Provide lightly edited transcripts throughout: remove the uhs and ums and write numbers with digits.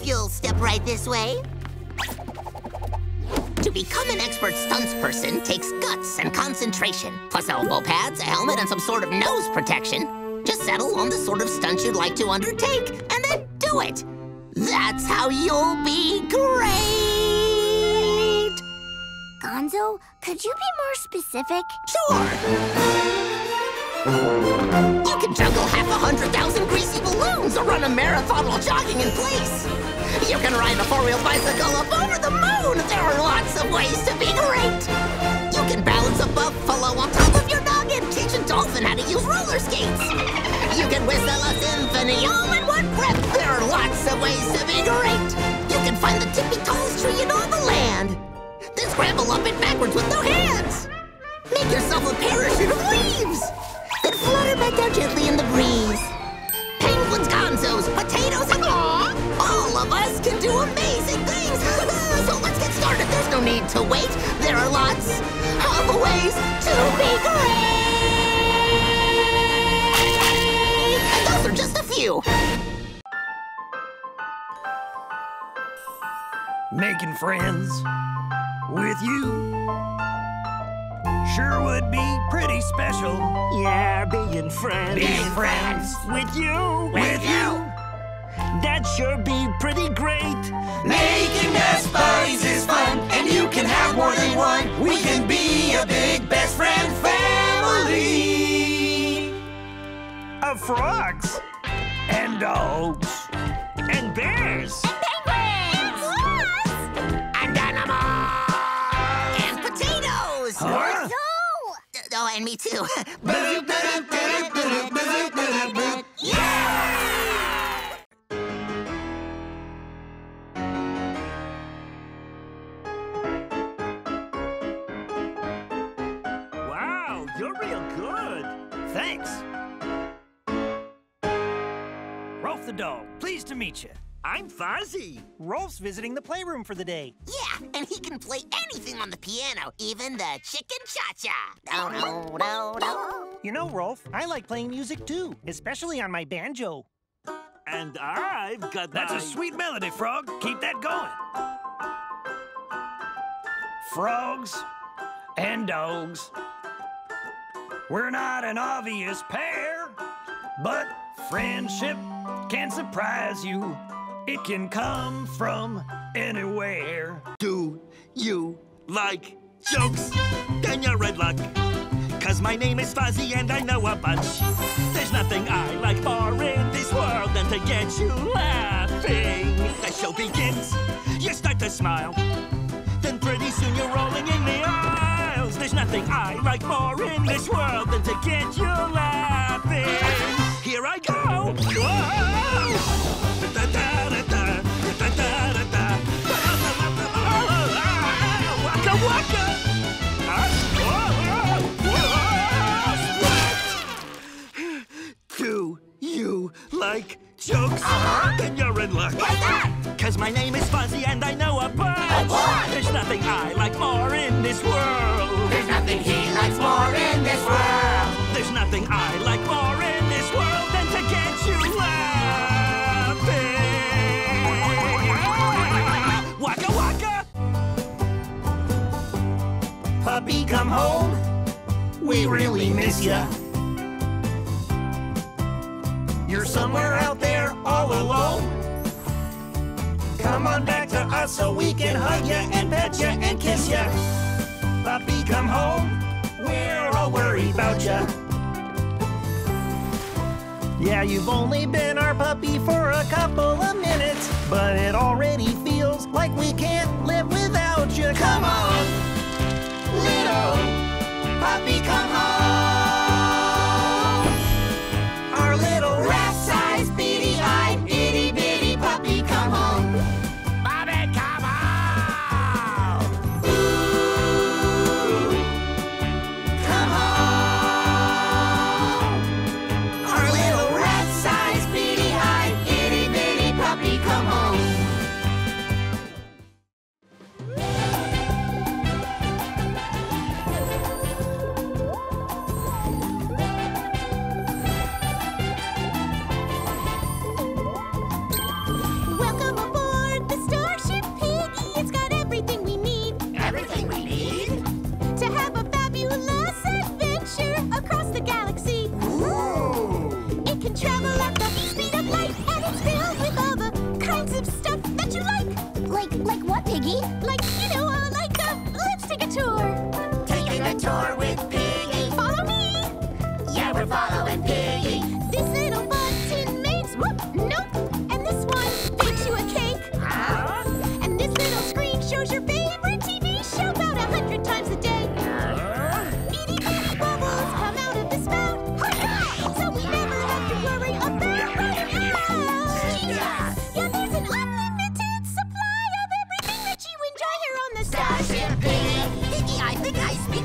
if you'll step right this way. To become an expert stunts person takes guts and concentration, plus elbow pads, a helmet, and some sort of nose protection. Just settle on the sort of stunt you'd like to undertake, and then do it. That's how you'll be great! Gonzo, could you be more specific? Sure! You can juggle half 100,000 greasy balloons or run a marathon while jogging in place. You can ride a four-wheel bicycle up over the moon. There are lots of ways to be great. You can balance a buffalo on top of your noggin, teach a dolphin how to use roller skates. You can whistle a symphony all in one breath. There are lots of ways to be great. You can find the tippy-tallest tree in all the land, then scramble up it backwards with no hands. Make yourself a parachute of leaves, then flutter back down gently in the breeze. Penguins, Gonzos, potatoes, and aw! All of us can do amazing things! So let's get started. There's no need to wait. There are lots of ways to be great! And those are just a few. Making friends with you sure would be pretty special. Yeah, being friends. Being friends. With you. With you. That sure be pretty great. Making best buddies is fun, and you can have more than one. We can be a big best friend family. Of frogs. And dogs. And bears. And penguins. And squirrels. And animals. And potatoes. Huh? Oh, and me too. Yeah! Wow, you're real good. Thanks. Rolf the dog, pleased to meet you. I'm Fozzie. Rolf's visiting the playroom for the day. Yeah, and he can play anything on the piano, even the chicken cha-cha. No, no, no, no. You know, Rolf, I like playing music too, especially on my banjo. And I've got my... That's a sweet melody, Frog. Keep that going. Frogs and dogs. We're not an obvious pair, but friendship can surprise you. It can come from anywhere. Do you like jokes? Then you're in luck. Cause my name is Fozzie and I know a bunch. There's nothing I like more in this world than to get you laughing. The show begins, you start to smile. Then pretty soon you're rolling in the aisles. There's nothing I like more in this world than to get you laughing. Here I go! Whoa! Do you like jokes? Then you're in luck. What's that? Cause my name is Fozzie and I know a bunch. There's nothing I like more in this world. There's nothing he likes more in this world. There's nothing I like more in this world than to get you laughing. Waka waka! Puppy, come home. We really miss ya. You're somewhere out there all alone. Come on back to us so we can hug ya and pet ya and kiss ya. Puppy, come home. We're all worried about ya. Yeah, you've only been our puppy for a couple of minutes, but it already feels like we can't live without you. Come on, little puppy, come home. Our little rat-sized, beady-eyed, itty-bitty puppy, come home. Bobby, come home. Ooh, come home. Our little rat-sized, beady-eyed,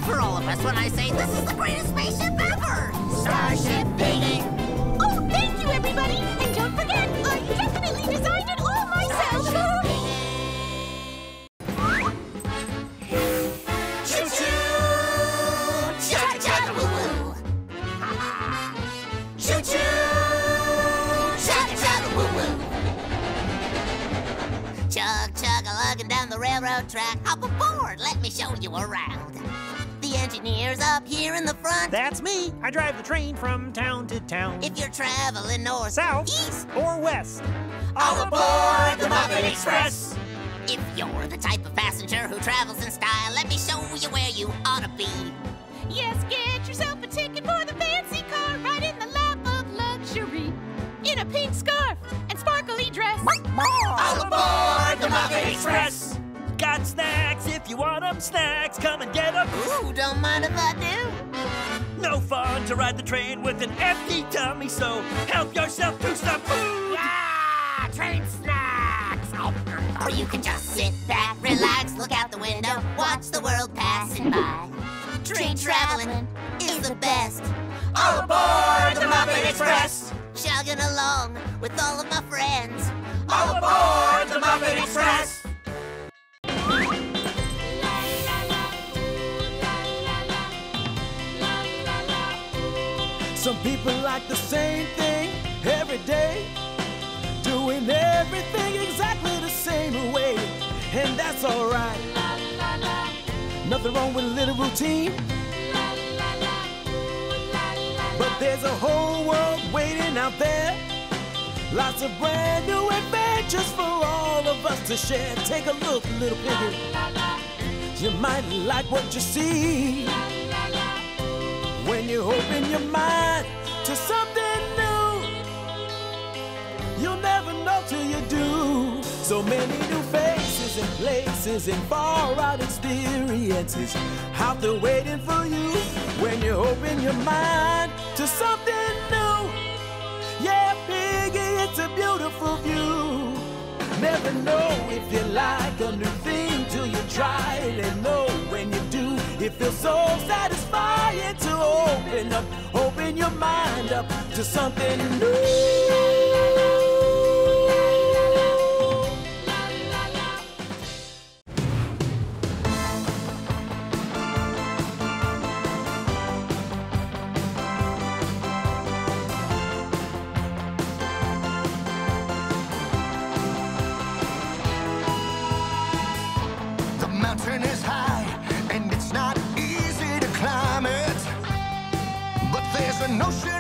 for all of us when I say this is the greatest spaceship ever! Starship Piggy! Oh, thank you, everybody! And don't forget, I definitely designed it all myself! Choo-choo! Cha-cha-cha-woo-woo! Choo-choo! Cha-cha-cha-woo-woo! Chug-chug-a-lugging down the railroad track. Up aboard, let me show you around. The engineer's up here in the front. That's me. I drive the train from town to town. If you're traveling north, south, east, or west, all aboard the Muppet Express. If you're the type of passenger who travels in style, let me show you where you ought to be. Yes, get yourself a ticket for the fancy car, right in the lap of luxury, in a pink scarf and sparkly dress. All aboard the Muppet Express. Got snacks if you want them, snacks, come and get them. Ooh, don't mind if I do. No fun to ride the train with an empty tummy, so help yourself to some food. Ah, train snacks. Or you can just sit back, relax, look out the window, watch the world passing by. Train traveling is the best. All aboard the Muppet Express. Chugging along with all of my friends. All aboard the Muppet Express. Some people like the same thing every day, doing everything exactly the same way, and that's all right. La, la, la. Nothing wrong with a little routine, la, la, la. Ooh, la, la, but there's a whole world waiting out there, lots of brand new adventures for all of us to share. Take a look, little piggy, la, la, la. You might like what you see. La, la, la. When you open your mind to something new, you'll never know till you do. So many new faces and places and far-out experiences out there waiting for you. When you open your mind to something new, yeah, Piggy, it's a beautiful view. Never know if you like a new thing till you try it, and know when you do, it feels so satisfying to open up, open your mind up to something new. The mountain is high, and it's not easy to climb it, but there's an ocean